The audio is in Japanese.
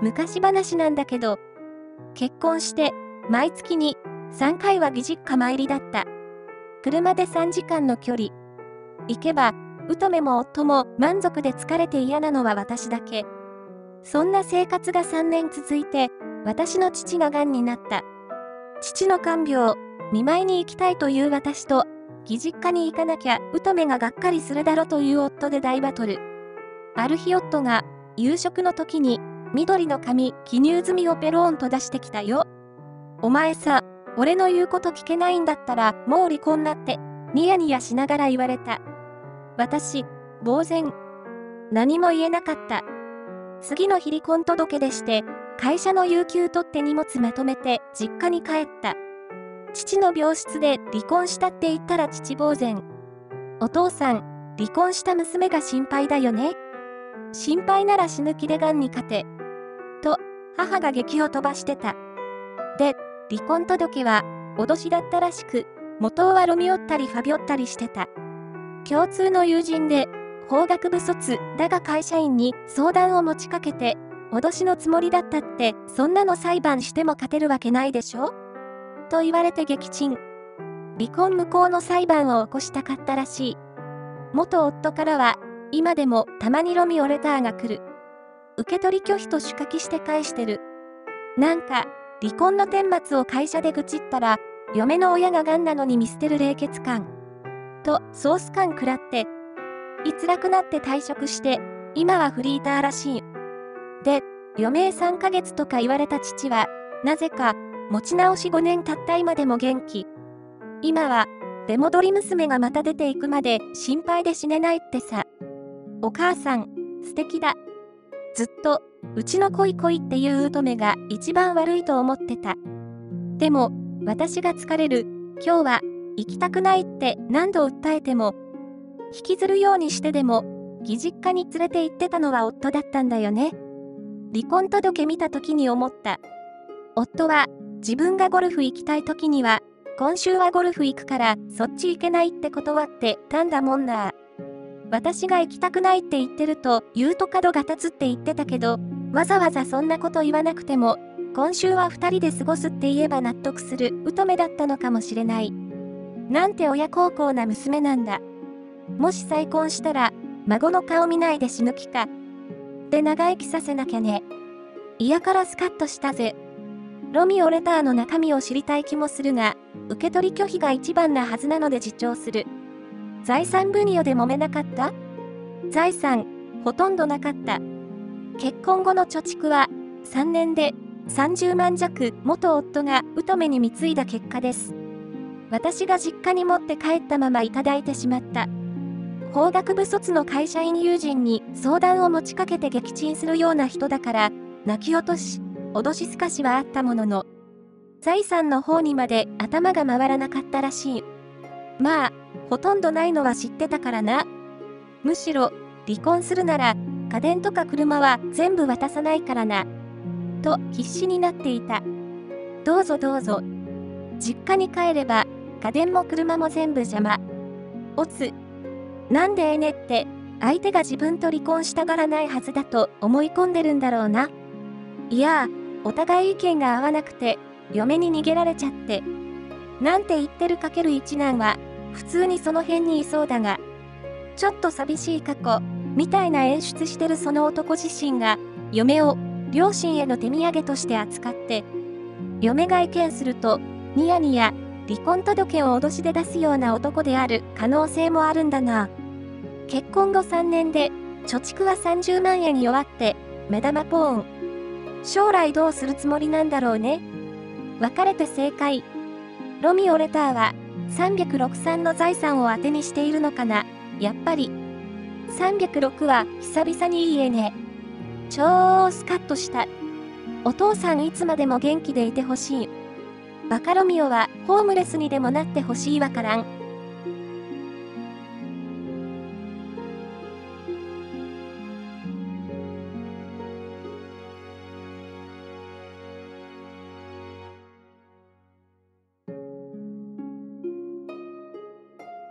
昔話なんだけど、結婚して毎月に3回は義実家参りだった。車で3時間の距離。行けば、乙女も夫も満足で疲れて嫌なのは私だけ。そんな生活が3年続いて、私の父が癌になった。父の看病、見舞いに行きたいという私と、義実家に行かなきゃ乙女ががっかりするだろという夫で大バトル。ある日夫が、夕食の時に、緑の紙、記入済みをペローンと出してきたよ。お前さ、俺の言うこと聞けないんだったら、もう離婚だって、ニヤニヤしながら言われた。私、呆然。何も言えなかった。次の日離婚届でして、会社の有給取って荷物まとめて、実家に帰った。父の病室で離婚したって言ったら父呆然。お父さん、離婚した娘が心配だよね。心配なら死ぬ気で癌に勝て。と、母が檄を飛ばしてた。で、離婚届は、脅しだったらしく、元はロミオったりファビオったりしてた。共通の友人で、法学部卒だが会社員に相談を持ちかけて、脅しのつもりだったって、そんなの裁判しても勝てるわけないでしょと言われて撃沈。離婚無効の裁判を起こしたかったらしい。元夫からは、今でもたまにロミオレターが来る。受取拒否と手書きして返してる。なんか、離婚の顛末を会社で愚痴ったら、嫁の親が癌なのに見捨てる冷血感。と、ソース感食らって、逸楽なって退職して、今はフリーターらしい。で、余命3ヶ月とか言われた父は、なぜか、持ち直し5年経った今でも元気。今は、出戻り娘がまた出ていくまで心配で死ねないってさ。お母さん、素敵だ。ずっと、うちの恋恋っていう乙女が一番悪いと思ってた。でも、私が疲れる、今日は、行きたくないって何度訴えても、引きずるようにしてでも、義実家に連れて行ってたのは夫だったんだよね。離婚届見た時に思った。夫は、自分がゴルフ行きたい時には、今週はゴルフ行くから、そっち行けないって断ってたんだもんな。私が行きたくないって言ってると、言うと角が立つって言ってたけど、わざわざそんなこと言わなくても、今週は2人で過ごすって言えば納得する乙女だったのかもしれない。なんて親孝行な娘なんだ。もし再婚したら、孫の顔見ないで死ぬ気か。で長生きさせなきゃね。嫌からスカッとしたぜ。ロミオレターの中身を知りたい気もするが、受取拒否が一番なはずなので自重する。財産分与で揉めなかった？財産、ほとんどなかった。結婚後の貯蓄は、3年で30万弱、元夫が乙女に貢いだ結果です。私が実家に持って帰ったままいただいてしまった。法学部卒の会社員友人に相談を持ちかけて撃沈するような人だから、泣き落とし、脅しすかしはあったものの、財産の方にまで頭が回らなかったらしい。まあ、ほとんどないのは知ってたからな。むしろ、離婚するなら、家電とか車は全部渡さないからな。と、必死になっていた。どうぞどうぞ。実家に帰れば、家電も車も全部邪魔。おつ。なんでえねって、相手が自分と離婚したがらないはずだと思い込んでるんだろうな。いやあ、お互い意見が合わなくて、嫁に逃げられちゃって。なんて言ってる×一男は、普通にその辺にいそうだが、ちょっと寂しい過去、みたいな演出してるその男自身が、嫁を、両親への手土産として扱って、嫁が意見すると、ニヤニヤ、離婚届を脅しで出すような男である可能性もあるんだな。結婚後3年で、貯蓄は30万円弱って、目玉ポーン。将来どうするつもりなんだろうね。別れて正解。ロミオレターは、363の財産を当てにしているのかな、やっぱり。306は、久々にいいえね。超スカッとした。お父さんいつまでも元気でいてほしい。バカロミオは、ホームレスにでもなってほしいわからん。